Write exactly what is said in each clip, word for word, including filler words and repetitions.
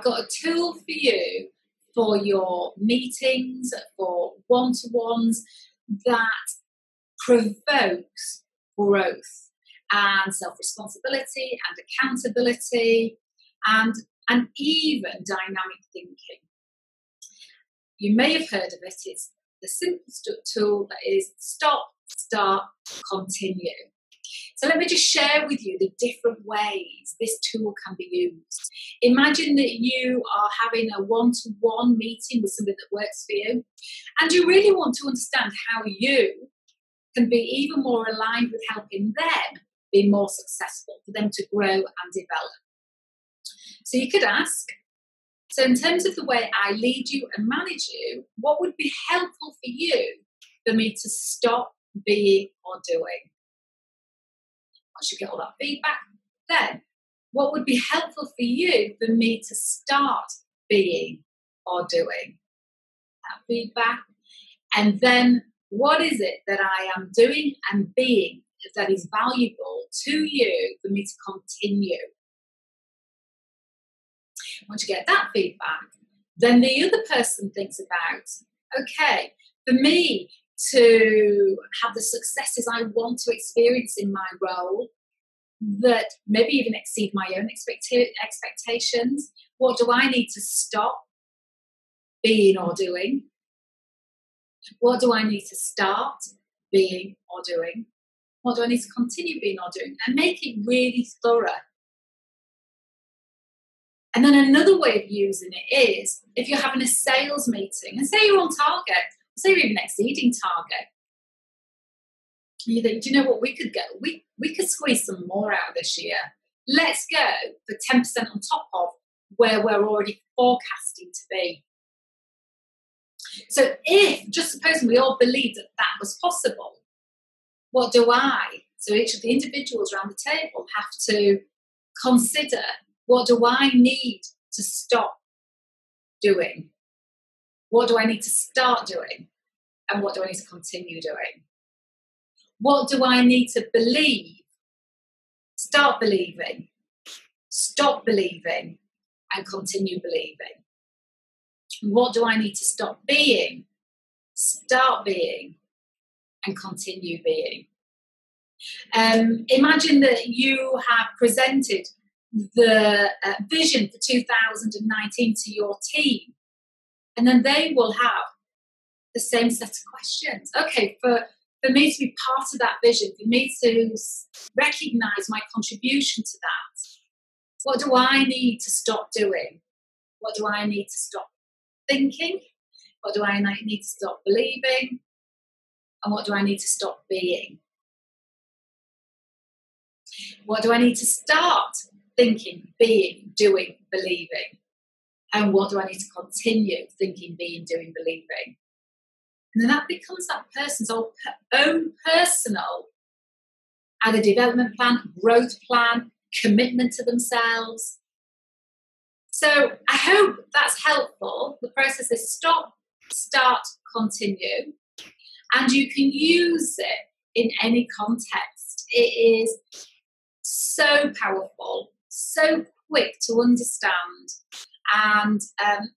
I've got a tool for you for your meetings, for one-to-ones that provokes growth and self-responsibility and accountability and, and even dynamic thinking. You may have heard of it. It's the simple tool that is stop, start, continue. So let me just share with you the different ways this tool can be used. Imagine that you are having a one-to-one meeting with somebody that works for you, and you really want to understand how you can be even more aligned with helping them be more successful, for them to grow and develop. So you could ask, so in terms of the way I lead you and manage you, what would be helpful for you for me to stop being or doing? Once you get all that feedback, then what would be helpful for you for me to start being or doing? That feedback. And then what is it that I am doing and being that is valuable to you for me to continue? Once you get that feedback, then the other person thinks about, okay, for me to have the successes I want to experience in my role that maybe even exceed my own expecta- expectations, what do I need to stop being or doing? What do I need to start being or doing? What do I need to continue being or doing? And make it really thorough. And then another way of using it is if you're having a sales meeting and say you're on target, say you're even exceeding target. You think, do you know what we could get? We, we could squeeze some more out this year. Let's go for ten percent on top of where we're already forecasting to be. So if, just supposing we all believed that that was possible, what do I, so each of the individuals around the table have to consider, what do I need to stop doing? What do I need to start doing? And what do I need to continue doing? What do I need to believe? Start believing, stop believing, and continue believing. What do I need to stop being? Start being, and continue being. Um, imagine that you have presented the uh, vision for two thousand nineteen to your team, and then they will have the same set of questions. Okay, for, for me to be part of that vision, for me to recognise my contribution to that, what do I need to stop doing? What do I need to stop thinking? What do I need to stop believing? And what do I need to stop being? What do I need to start thinking, being, doing, believing? And what do I need to continue thinking, being, doing, believing? And then that becomes that person's own personal either development plan, growth plan, commitment to themselves. So I hope that's helpful. The process is stop, start, continue. And you can use it in any context. It is so powerful, so quick to understand, and um,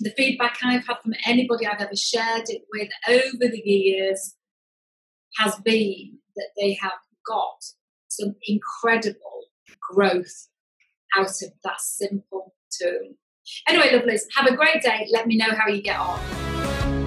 the feedback I've had from anybody I've ever shared it with over the years has been that they have got some incredible growth out of that simple tool. Anyway, lovelies, have a great day. Let me know how you get on.